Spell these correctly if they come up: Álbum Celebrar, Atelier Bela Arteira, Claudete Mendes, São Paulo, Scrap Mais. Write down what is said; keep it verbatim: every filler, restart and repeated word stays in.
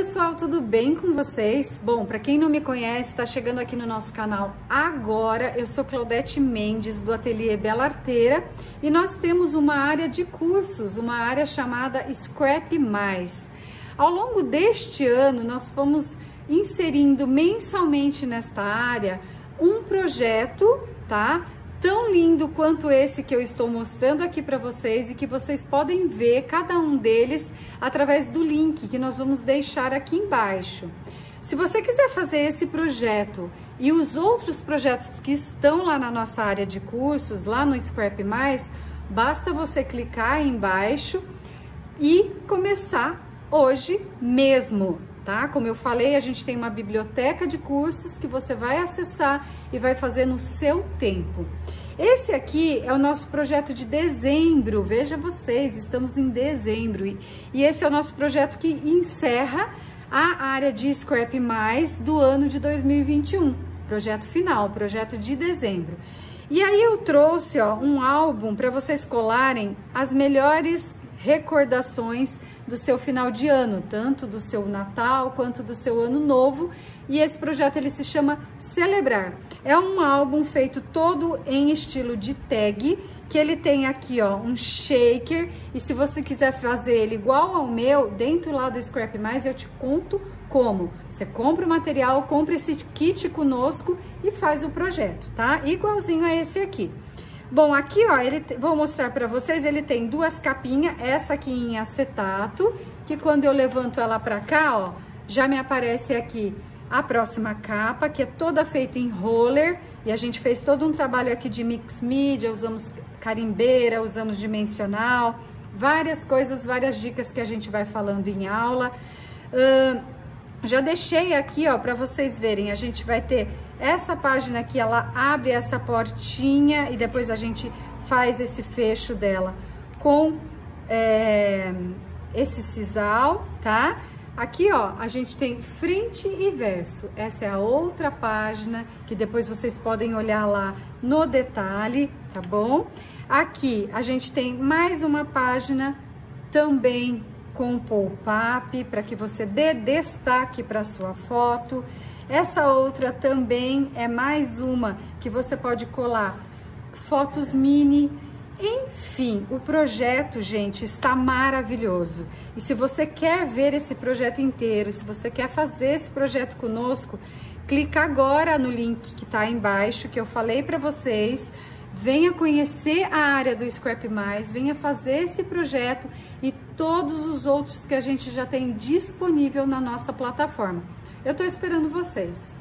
pessoal, tudo bem com vocês? Bom, para quem não me conhece, está chegando aqui no nosso canal agora, eu sou Claudete Mendes do Atelier Bela Arteira e nós temos uma área de cursos, uma área chamada Scrap mais. Ao longo deste ano, nós fomos inserindo mensalmente nesta área um projeto, tá? Tão lindo quanto esse que eu estou mostrando aqui para vocês e que vocês podem ver cada um deles através do link que nós vamos deixar aqui embaixo. Se você quiser fazer esse projeto e os outros projetos que estão lá na nossa área de cursos, lá no Scrap mais, basta você clicar aí embaixo e começar hoje mesmo, tá? Como eu falei, a gente tem uma biblioteca de cursos que você vai acessar e vai fazer no seu tempo. Esse aqui é o nosso projeto de dezembro, veja vocês, estamos em dezembro e, e esse é o nosso projeto que encerra a área de Scrap mais do ano de dois mil e vinte e um, projeto final, projeto de dezembro. E aí eu trouxe, ó, um álbum para vocês colarem as melhores recordações do seu final de ano, tanto do seu Natal quanto do seu Ano Novo, e esse projeto ele se chama Celebrar. É um álbum feito todo em estilo de tag, que ele tem aqui, ó, um shaker, e se você quiser fazer ele igual ao meu, dentro lá do Scrap mais, eu te conto como. Você compra o material, compra esse kit conosco e faz o projeto, tá? Igualzinho a esse aqui. Bom, aqui, ó, ele, vou mostrar pra vocês, ele tem duas capinhas, essa aqui em acetato, que quando eu levanto ela pra cá, ó, já me aparece aqui a próxima capa, que é toda feita em roller, e a gente fez todo um trabalho aqui de mix mídia, usamos carimbeira, usamos dimensional, várias coisas, várias dicas que a gente vai falando em aula. Hum, já deixei aqui, ó, pra vocês verem, a gente vai ter... Essa página aqui, ela abre essa portinha e depois a gente faz esse fecho dela com é, esse sisal, tá? Aqui, ó, a gente tem frente e verso. Essa é a outra página que depois vocês podem olhar lá no detalhe, tá bom? Aqui a gente tem mais uma página também com pop-up para que você dê destaque para sua foto. Essa outra também é mais uma que você pode colar fotos mini. Enfim, o projeto, gente, está maravilhoso. E se você quer ver esse projeto inteiro, se você quer fazer esse projeto conosco, clica agora no link que está aí embaixo, que eu falei para vocês. Venha conhecer a área do Scrap mais, venha fazer esse projeto e todos os outros que a gente já tem disponível na nossa plataforma. Eu tô esperando vocês!